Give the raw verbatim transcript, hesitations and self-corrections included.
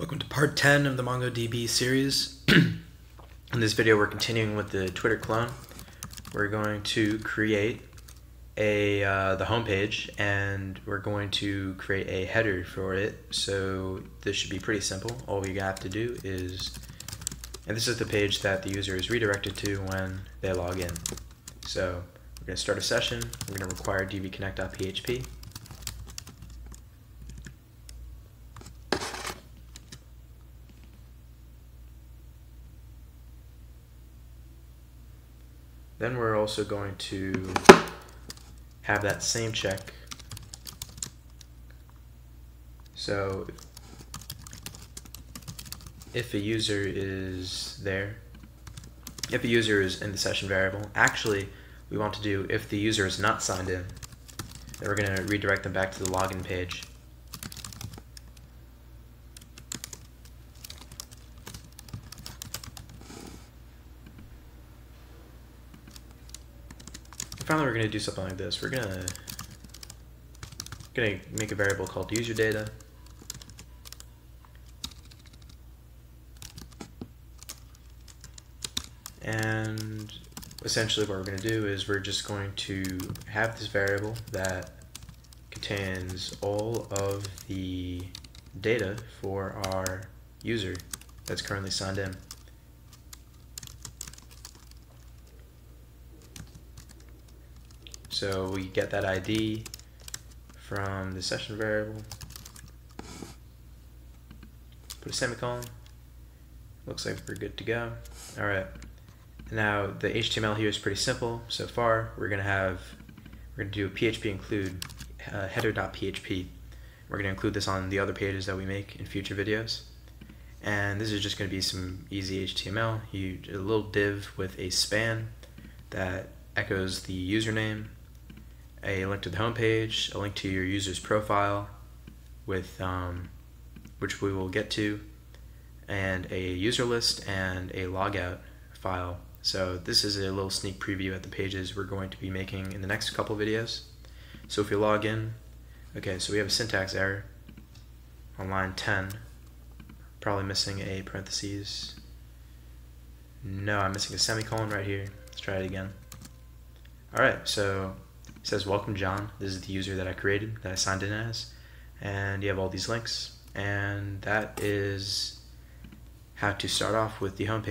Welcome to part ten of the MongoDB series. In this video we're continuing with the Twitter clone. We're going to create a uh, the homepage, and we're going to create a header for it. So this should be pretty simple. All we have to do is, and this is the page that the user is redirected to when they log in. So we're going to start a session. We're going to require d b connect dot p h p. Then we're also going to have that same check. So if a user is there, if a user is in the session variable, actually we want to do if the user is not signed in, then we're going to redirect them back to the login page. Finally, we're going to do something like this. We're going to going to make a variable called user data, and essentially what we're going to do is we're just going to have this variable that contains all of the data for our user that's currently signed in. So we get that I D from the session variable, put a semicolon, looks like we're good to go. Alright, now the H T M L here is pretty simple so far. We're going to have, we're going to do a P H P include uh, header dot p h p. We're going to include this on the other pages that we make in future videos. And this is just going to be some easy H T M L, you, a little div with a span that echoes the username, a link to the home page, a link to your user's profile, with um, which we will get to, and a user list and a logout file. So this is a little sneak preview at the pages we're going to be making in the next couple videos. So if you log in, okay, so we have a syntax error on line ten, probably missing a parentheses. No, I'm missing a semicolon right here. Let's try it again. Alright, so it says welcome John, this is the user that I created, that I signed in as, and you have all these links, and that is how to start off with the homepage.